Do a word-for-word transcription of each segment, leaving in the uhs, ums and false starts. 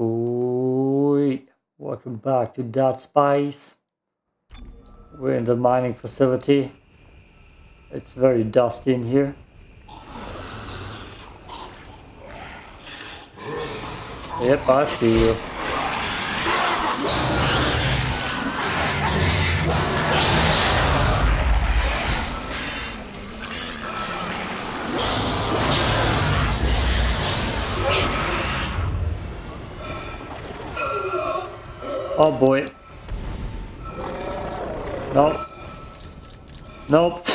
Ooh, welcome back to Dead Space. We're in the mining facility. It's very dusty in here. Yep, I see you. Oh boy. Nope. Nope.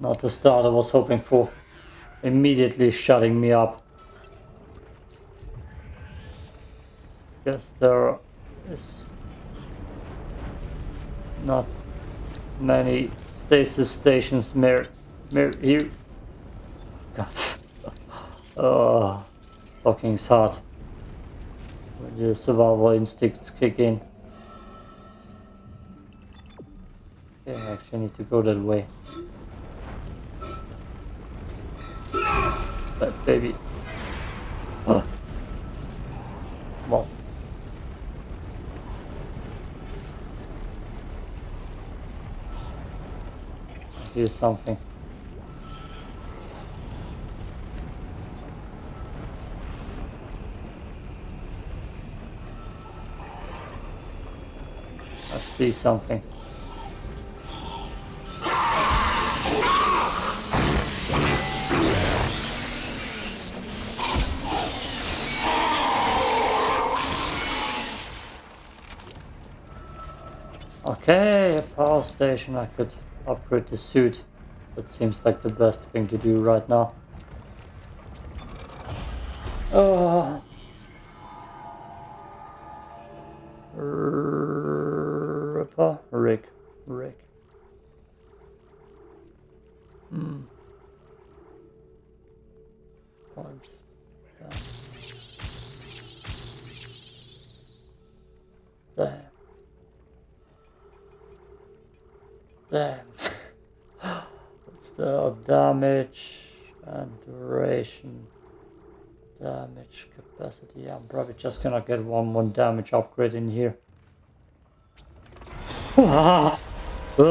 Not the start I was hoping for. Immediately shutting me up. Guess there is not many stasis stations near near here. God, oh, fucking is hard. When the survival instincts kick in. Okay, I actually need to go that way. That baby. Huh. Well. Here's something. I see something. Okay, a power station. I could upgrade the suit. That seems like the best thing to do right now. Uh, Ripper? Rick. Rick. Hmm. Points. Damn. Damn. Damn. So damage and duration, damage capacity. I'm probably just gonna get one more damage upgrade in here. You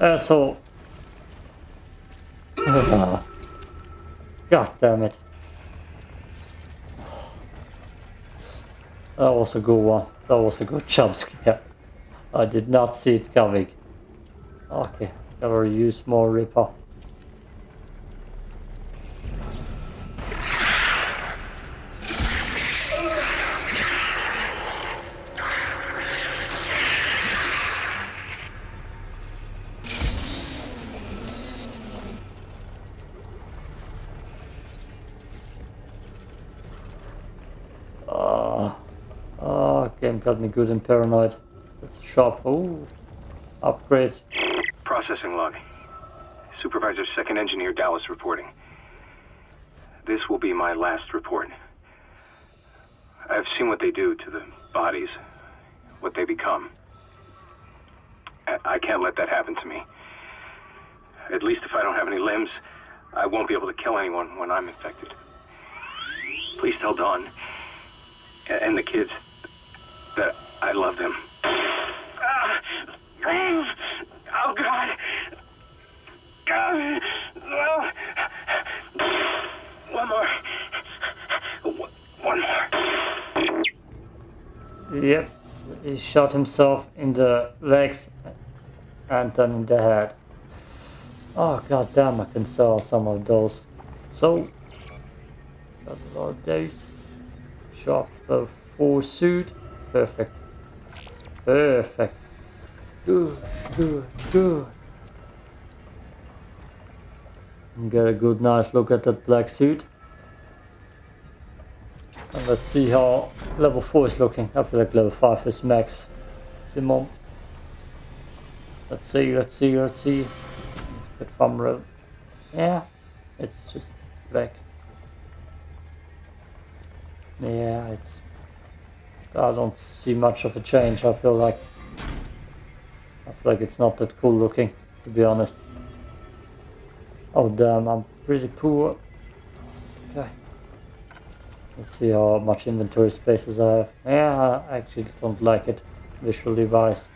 asshole. God damn it. That was a good one. That was a good jump scare. I did not see it coming. Okay, gotta use more Ripper. Got me good and paranoid. It's a shop. Ooh. Upgrades. Processing log. Supervisor second engineer Dallas reporting. This will be my last report. I've seen what they do to the bodies, what they become. I can't let that happen to me. At least if I don't have any limbs, I won't be able to kill anyone when I'm infected. Please tell Dawn and the kids that I love them. Uh, oh God. God. No. One more. One more. Yep. He shot himself in the legs and then in the head. Oh God damn, I can sell some of those. So, got a lot of those. Shop the full suit. Perfect. Perfect. Good, good, good. Get a good, nice look at that black suit. And let's see how level four is looking. I feel like level five is max. Simon. Let's see, let's see, let's see. Bit farm road. Yeah, it's just black. Yeah, it's. I don't see much of a change. I feel like. I feel like it's not that cool looking, to be honest. Oh damn, I'm pretty poor. Okay. Let's see how much inventory spaces I have. Yeah, I actually don't like it visually wise.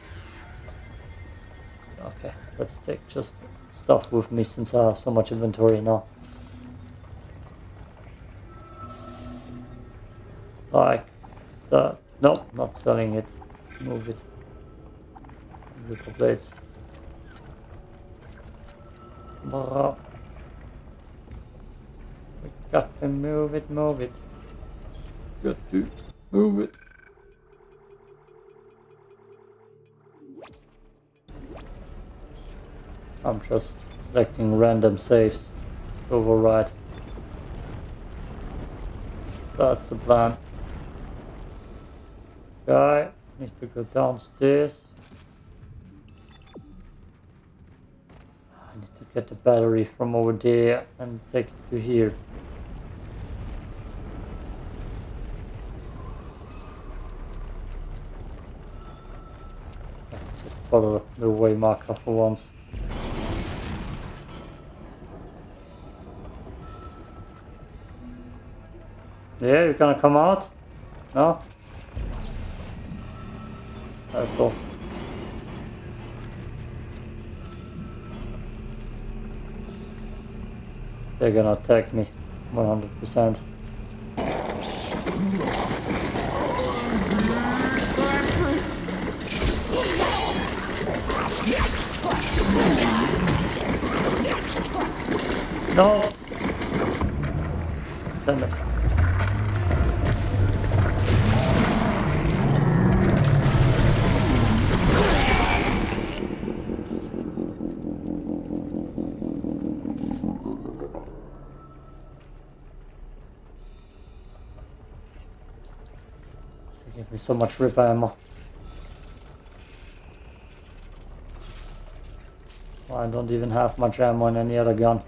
Okay, let's take just stuff with me since I have so much inventory now. Like that. No, not selling it. Move it. Move the plates. Bro. We got to move it, move it. Got to move it. I'm just selecting random saves. Override. That's the plan. Okay, need to go downstairs. I need to get the battery from over there and take it to here. Let's just follow the way marker for once. Yeah, you're gonna come out? No? That's all. They're gonna attack me, one hundred percent. No! Damn it. So much rip ammo. Well, I don't even have much ammo in any other gun.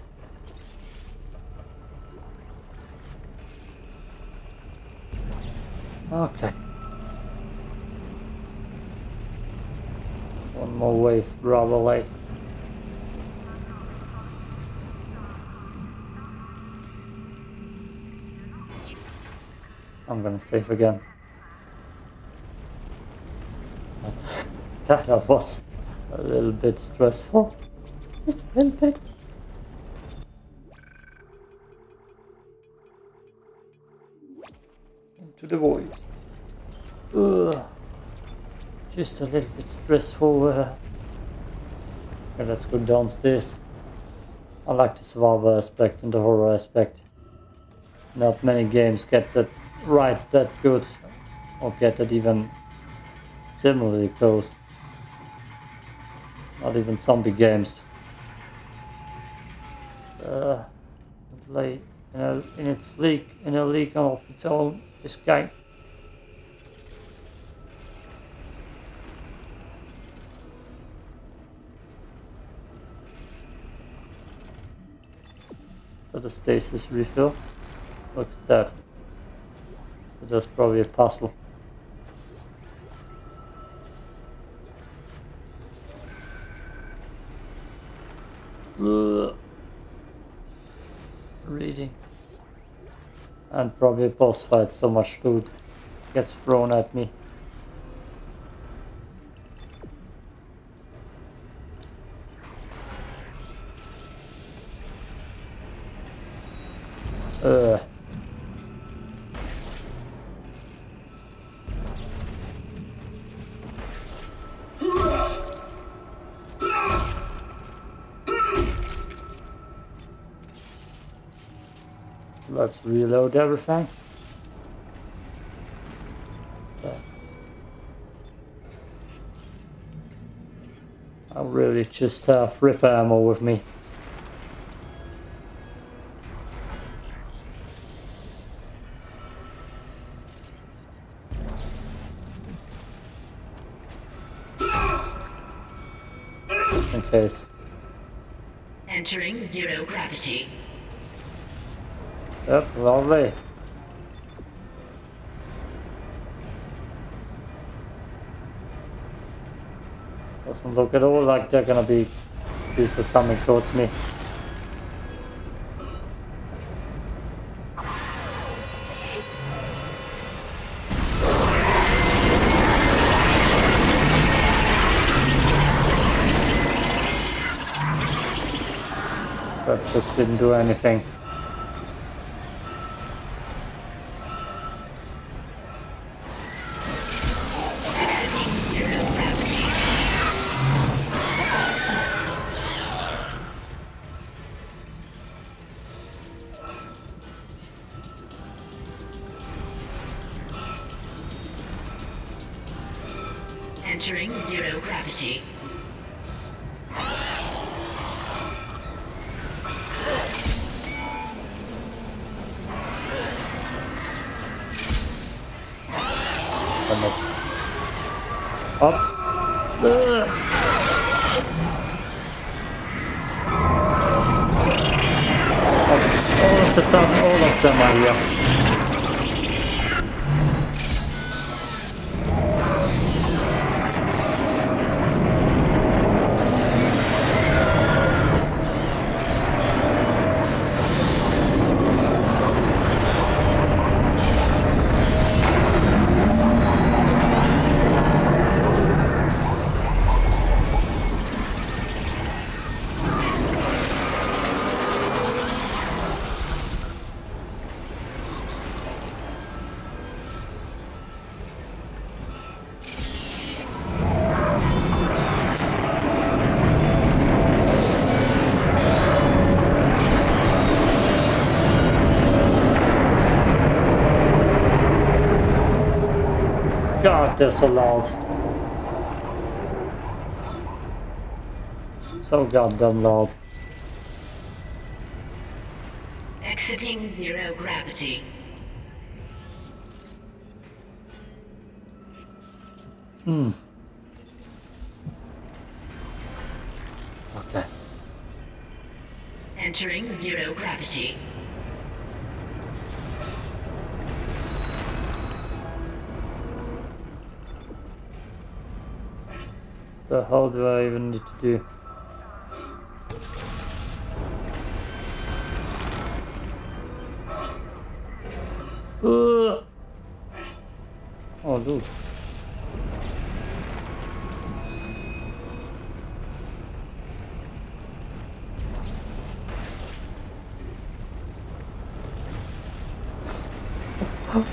Okay. One more wave, probably. I'm gonna save again. That was a little bit stressful. Just a little bit. Into the void. Ugh. Just a little bit stressful. Uh. Okay, let's go downstairs. I like the survival aspect and the horror aspect. Not many games get that right that good. Or get that even similarly close. Not even zombie games. Uh, play in, a, in its league, in a league of its own, this game. So the stasis refill. Look at that. So that's probably a puzzle. Reading. And probably a boss fight, so much loot gets thrown at me. Uh. Let's reload everything. Okay. I really just have rip ammo with me. face. Entering zero gravity. Yep, lovely. Doesn't look at all like they're gonna be people coming towards me. That just didn't do anything. Entering zero gravity. Up. Ugh. All of the sun, all of them are here. God, this allowed. So goddamn loud. Exiting zero gravity. Hmm. Okay. Entering zero gravity. The hell do I even need to do? Uh. Oh, dude.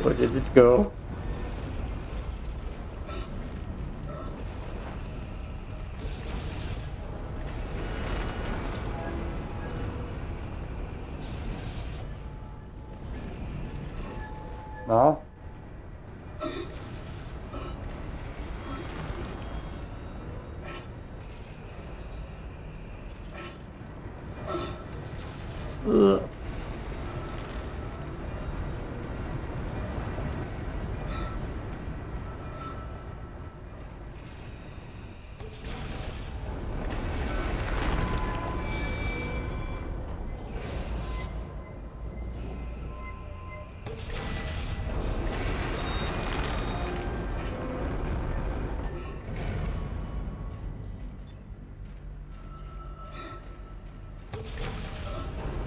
Where did it go? No. Ugh.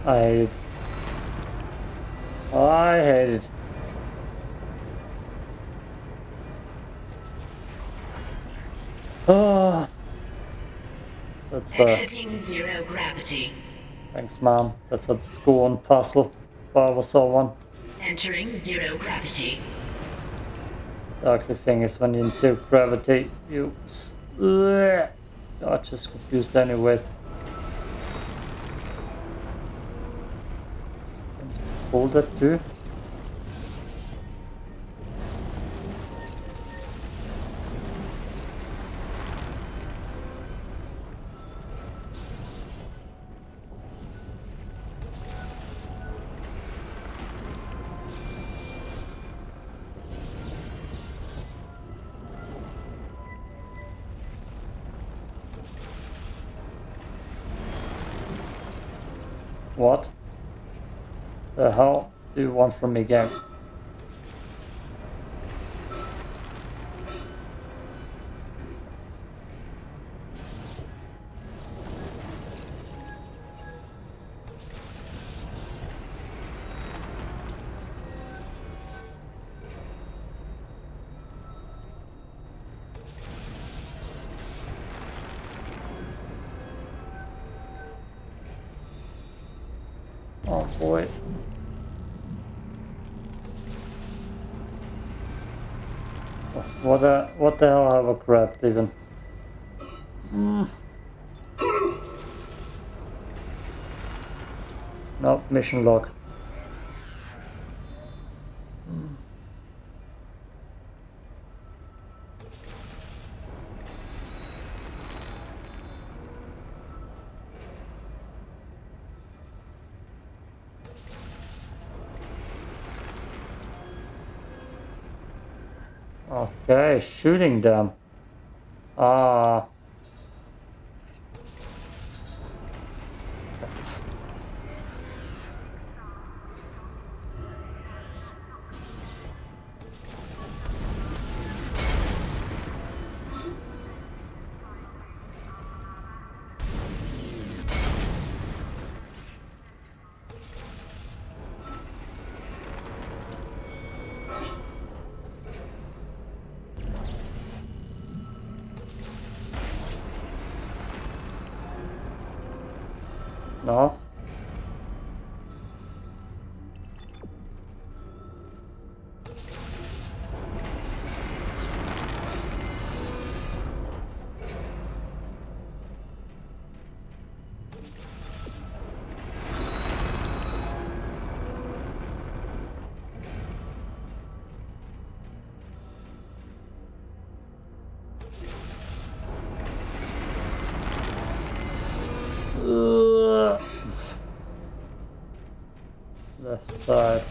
I hate it. I hate it. Oh. That's uh, exiting zero gravity. Thanks, Mom. That's a scorn puzzle. If I ever saw one. Entering zero gravity. The ugly thing is when you're in zero gravity, you. I just confused, anyways. Hold that too. What the hell do you want from me, game? What the, what the hell have I grabbed even? Mm. No, mission log. Mm. Okay, shooting them. Ah. Uh, No. Left side.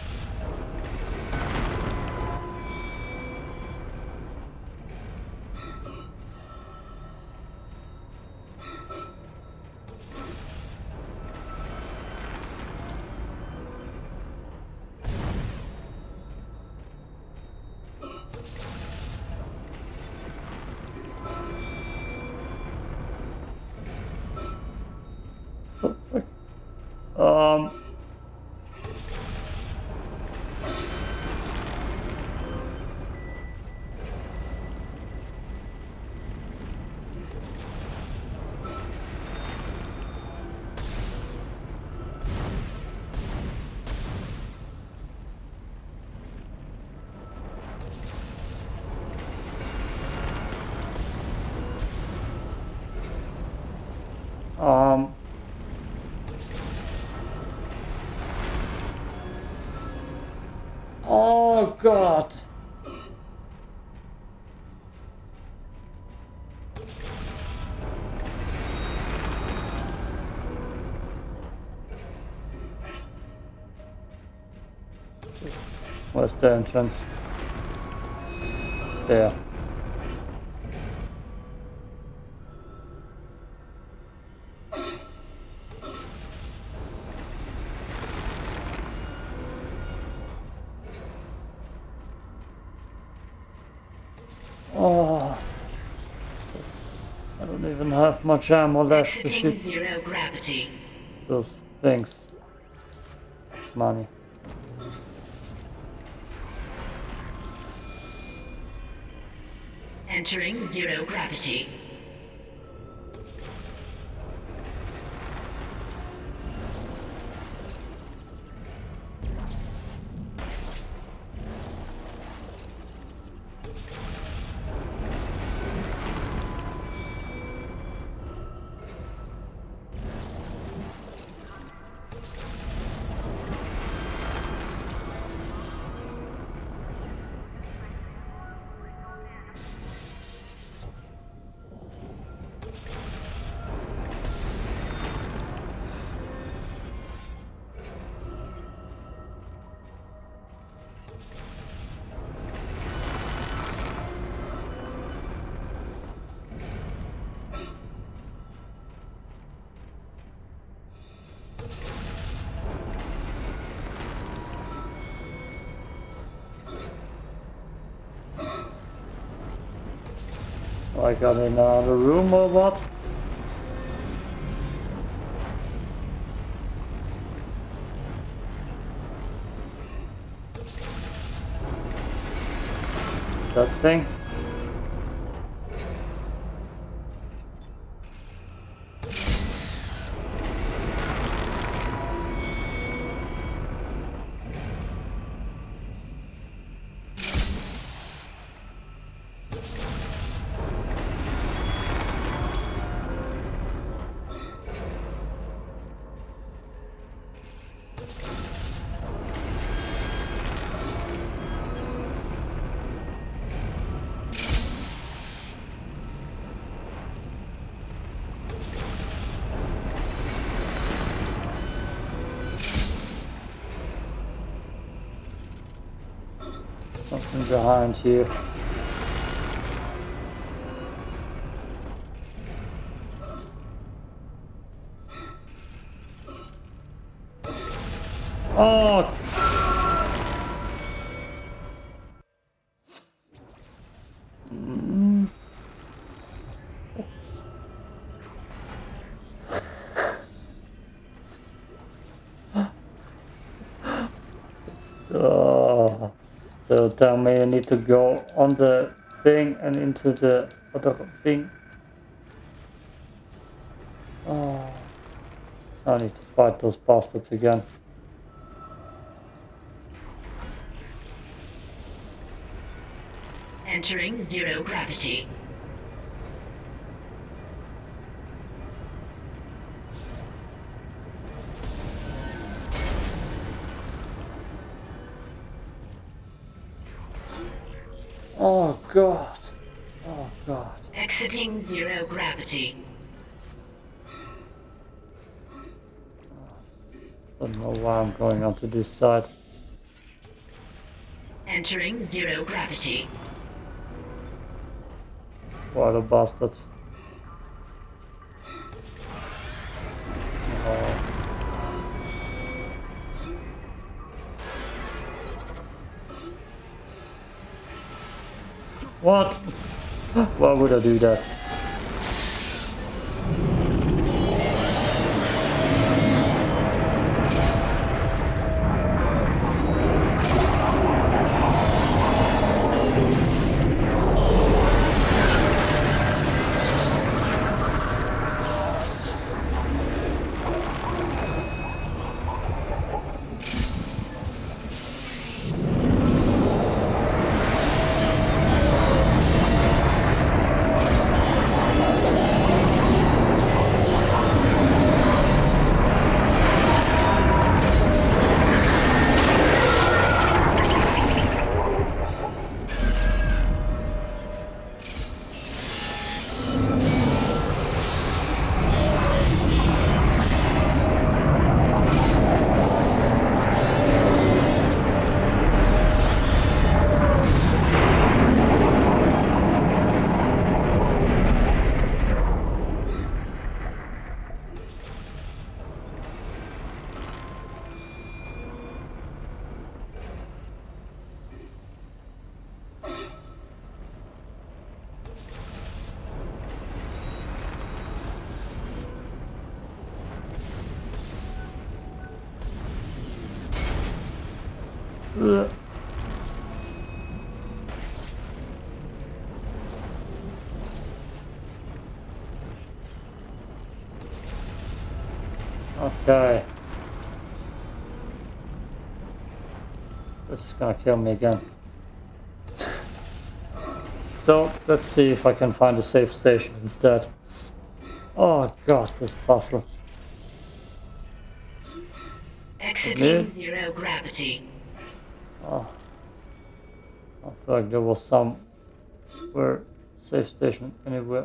um Um... Oh, God! Where's the entrance? There. Oh, I don't even have much ammo left to shoot zero gravity. Those things. It's money. Entering zero gravity. Like I'm in another room or what? That thing. Something behind here. Oh! Mm. Oh. So tell me you need to go on the thing and into the other thing. Oh, I need to fight those bastards again. Entering zero gravity. Oh god. Oh god. Exiting zero gravity. I don't know why I'm going onto this side. Entering zero gravity. What a bastard. What? Why would I do that? Ugh. Okay. This is gonna kill me again. So, let's see if I can find a safe station instead. Oh god, this puzzle. Exiting zero gravity. Oh, I feel like there was somewhere, safe station anywhere,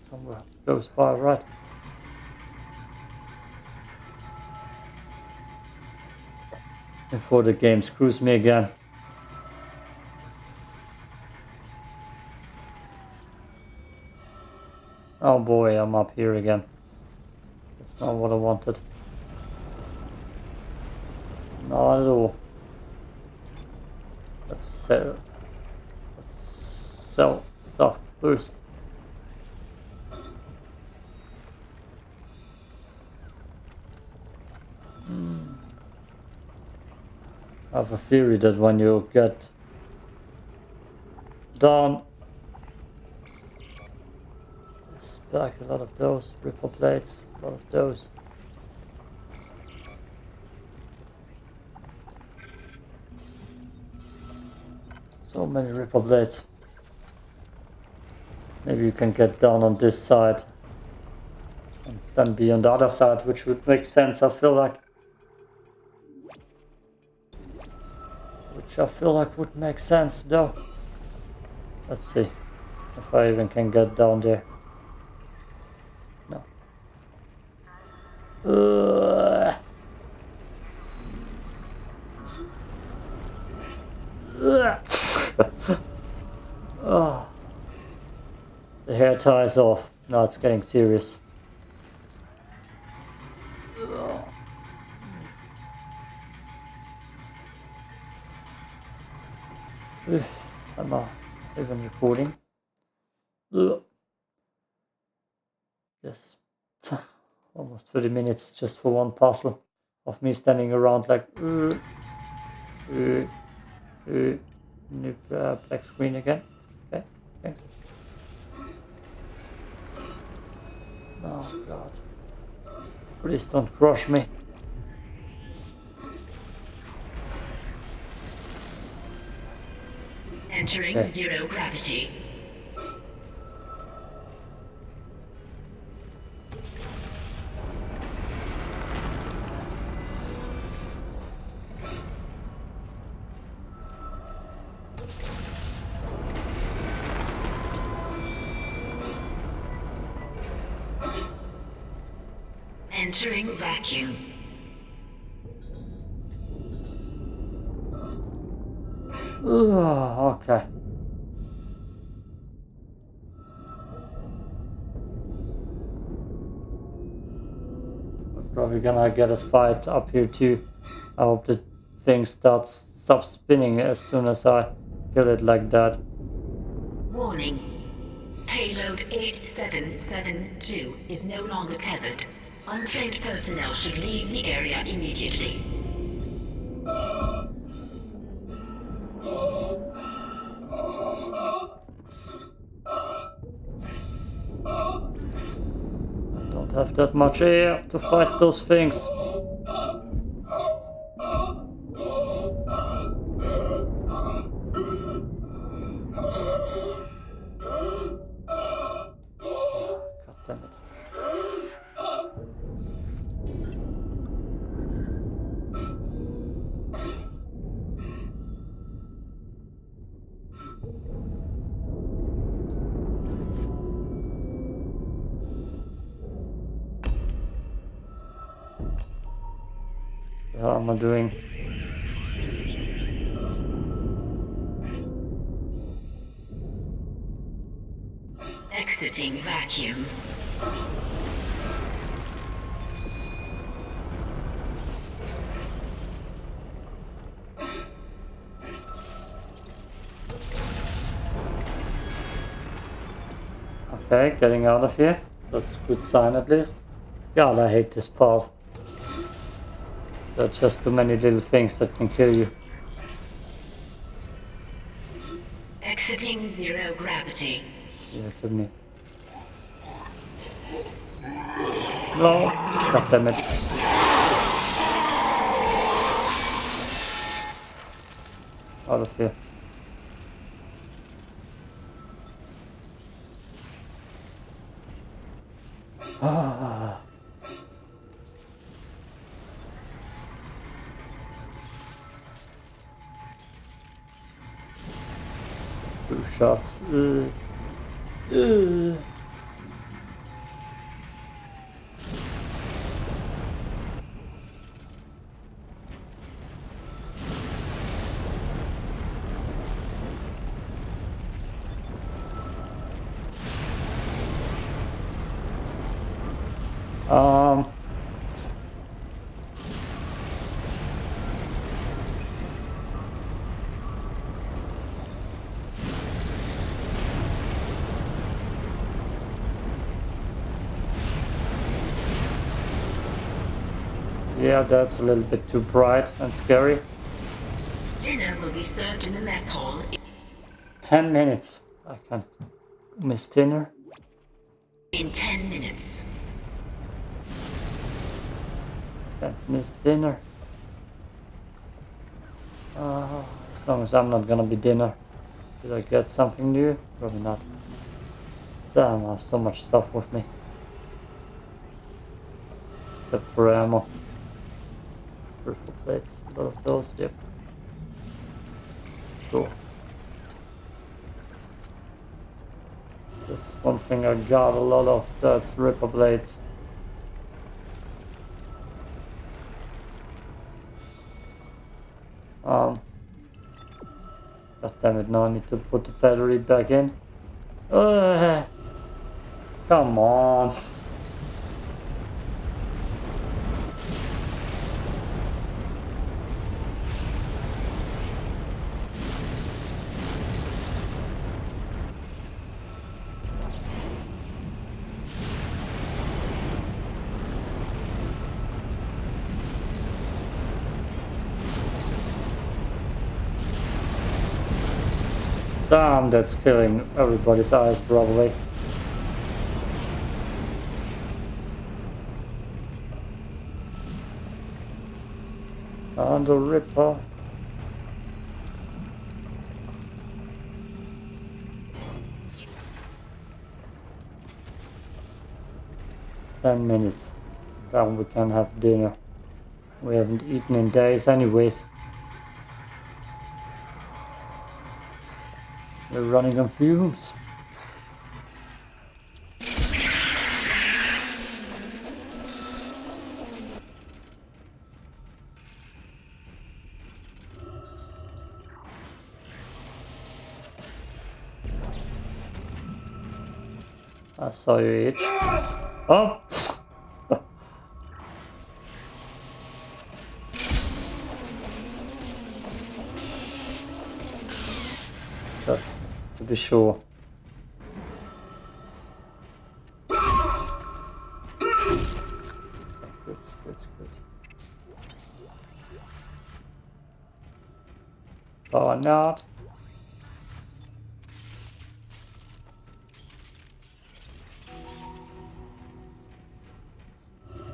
somewhere close by, right? Before the game screws me again. Oh boy, I'm up here again. That's not what I wanted. Not at all. Let's sell, let's sell stuff first. I have a theory that when you get down, back a lot of those ripple plates, a lot of those. So many ripple blades. Maybe you can get down on this side and then be on the other side, which would make sense, I feel like. Which I feel like would make sense though. Let's see if I even can get down there. No. Uh. Uh. Oh. The hair tie is off. Now it's getting serious. Oh. Oof, am I even recording? Ugh. Yes. Almost thirty minutes just for one parcel of me standing around like uh, uh, uh. New uh, black screen again. Okay, thanks. Oh god. Please don't crush me. Entering okay. Zero gravity. Entering vacuum. Ooh, okay. We're probably gonna get a fight up here too. I hope the thing starts stop spinning as soon as I kill it like that. Warning. Payload eight seven seven two is no longer tethered. Untrained personnel should leave the area immediately. I don't have that much air to fight those things. What am I doing? Exiting vacuum. Okay, getting out of here. That's a good sign at least. God, I hate this part. There are just too many little things that can kill you. Exiting zero gravity. Yeah, kill me. No! God damn it. Out of here. Ah. Two shots. Uh, uh. Um. Yeah, that's a little bit too bright and scary. dinner will be served in the mess hall. Ten minutes. I can't miss dinner. In ten minutes. Can't miss dinner. Uh, as long as I'm not gonna be dinner. Did I get something new? Probably not. Damn, I have so much stuff with me. Except for ammo. Purple plates, a lot of those, yep. Cool. There's one thing I got a lot of, that's ripper blades. Um. God damn it, now I need to put the battery back in. Uh, come on. Damn, that's killing everybody's eyes, probably. And the ripper. Ten minutes. Then we can have dinner. We haven't eaten in days anyways. We're running on fumes. I saw you itch. Oh! Just to be sure. Good, good, good. Or not.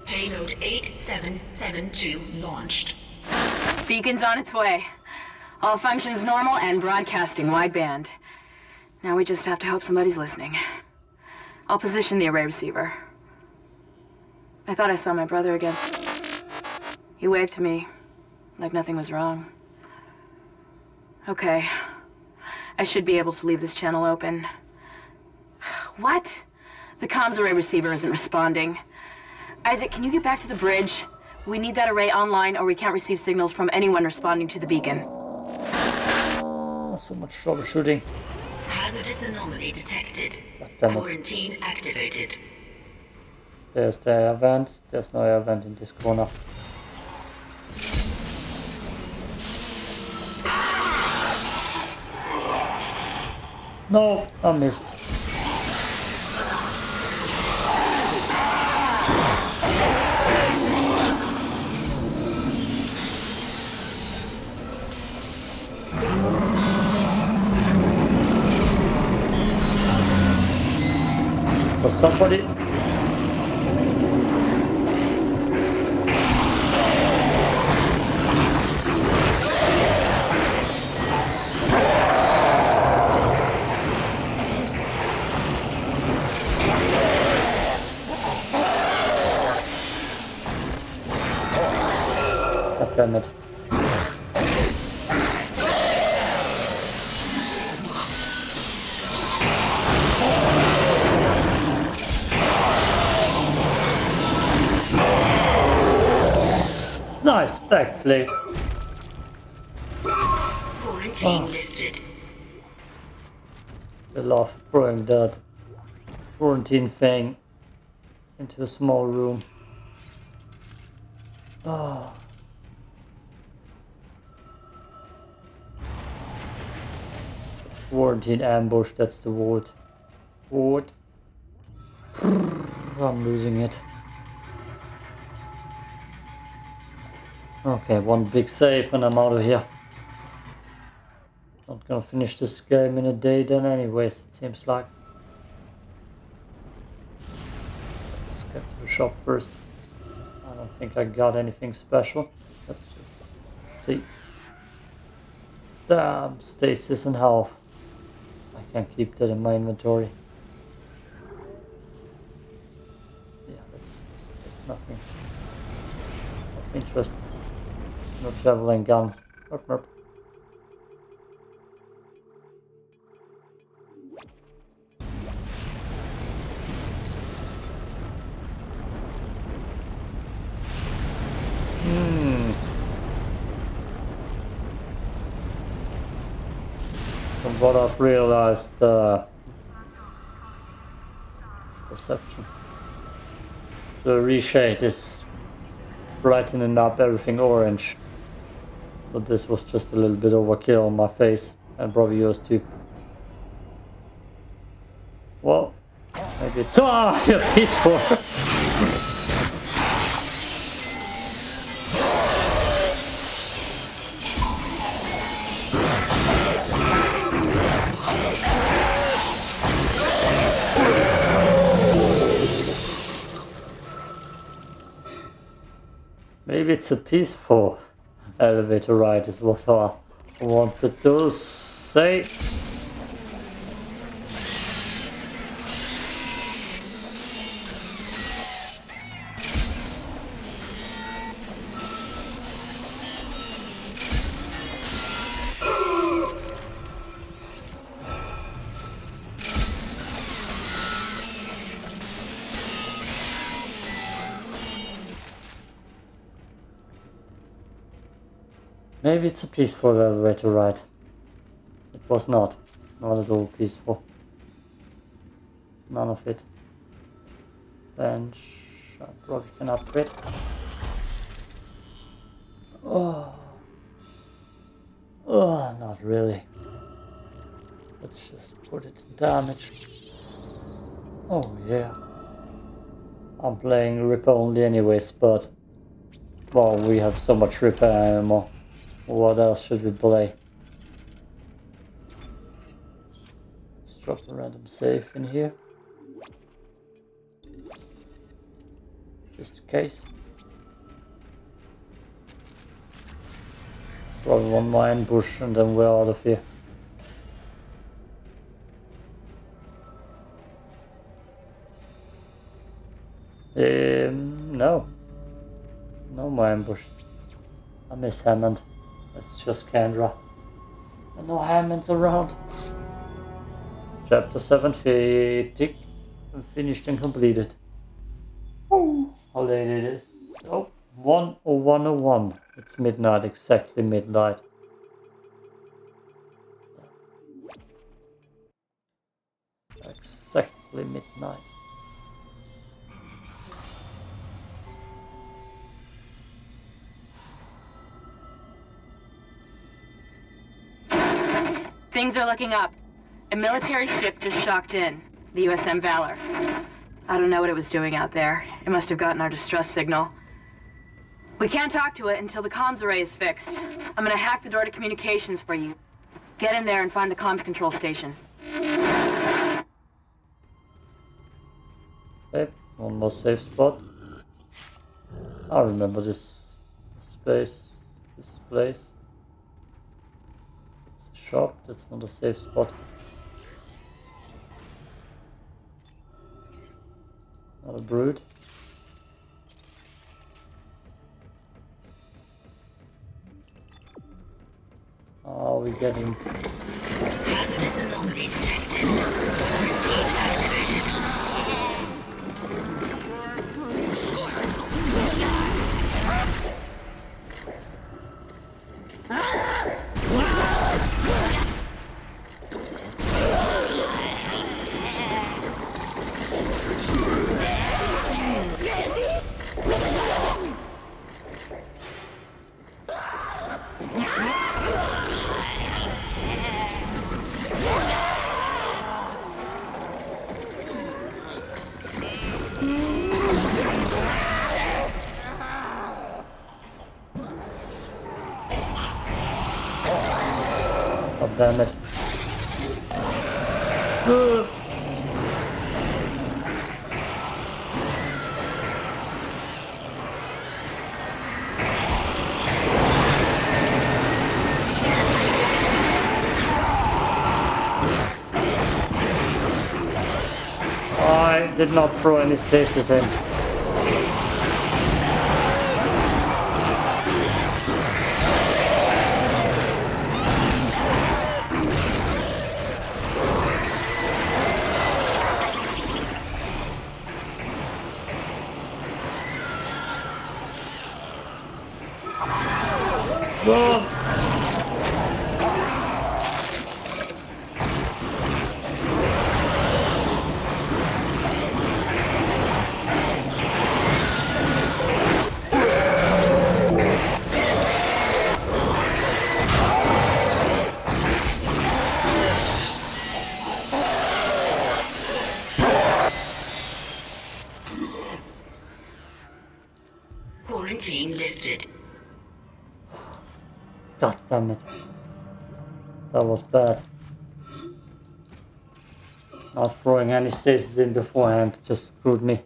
Payload eight seven seven two launched. Beacon's on its way. All functions normal and broadcasting wideband. Now we just have to hope somebody's listening. I'll position the array receiver. I thought I saw my brother again. He waved to me, like nothing was wrong. Okay. I should be able to leave this channel open. What? The comms array receiver isn't responding. Isaac, can you get back to the bridge? We need that array online or we can't receive signals from anyone responding to the beacon. Oh, so much troubleshooting. Hazardous anomaly detected. Quarantine activated. There's the air vent. There's no air vent in this corner. No, I missed. Somebody. God damn it. Nice backflip. Quarantine lifted. I love throwing that quarantine thing into a small room. Oh. Quarantine ambush, that's the word. Word. I'm losing it. Okay, one big save and I'm out of here. Not gonna finish this game in a day then anyways, it seems like. Let's get to the shop first. I don't think I got anything special. Let's just see. Damn, stasis and health. I can keep that in my inventory. Yeah, that's, that's nothing of interest. No javelin guns. Nope, nope. Hmm. From what I've realized, uh, perception. The reshade is brightening up everything orange. So this was just a little bit overkill on my face, and probably yours too. Well, maybe it's... Ah! You're peaceful! Maybe it's a peaceful elevator ride is what I wanted to say. Maybe it's a peaceful elevator ride. It was not. Not at all peaceful. None of it. Bench. I probably can upgrade. Oh. Oh, not really. Let's just put it in damage. Oh, yeah. I'm playing Ripper only anyways, but... well, we have so much Ripper ammo. What else should we play? Let's drop a random save in here. Just in case. Probably one more ambush and then we're out of here. Um, no. No more ambush. I miss Hammond. It's just Kendra. And no Hammonds around. Chapter seventy. Finished and completed. Oh, how late it is. Oh, one oh one oh one. It's midnight, exactly midnight. Exactly midnight. Things are looking up. A military ship just docked in. The U S M Valor. I don't know what it was doing out there. It must have gotten our distress signal. We can't talk to it until the comms array is fixed. I'm gonna hack the door to communications for you. Get in there and find the comms control station. Okay, one more safe spot. I remember this space. This place. Shop, that's not a safe spot. Not a brood. Oh, we get him. Yeah. damn it. Uh. I did not throw any stasis in. God damn it. That was bad. Not throwing any stasis in beforehand just screwed me.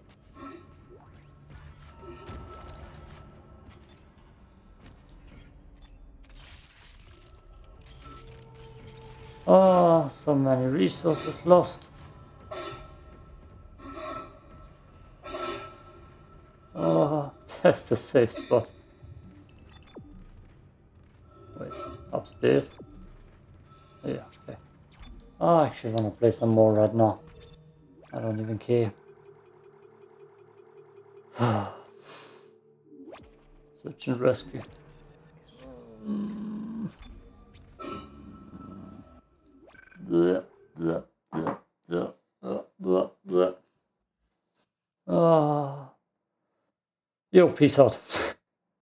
Oh, so many resources lost. Oh, that's the safe spot. Wait, upstairs? Yeah, okay. Oh, I actually want to play some more right now. I don't even care. Search and rescue. Mm. Blah, blah, blah, blah, blah, blah, blah. Ah. Yo, peace out.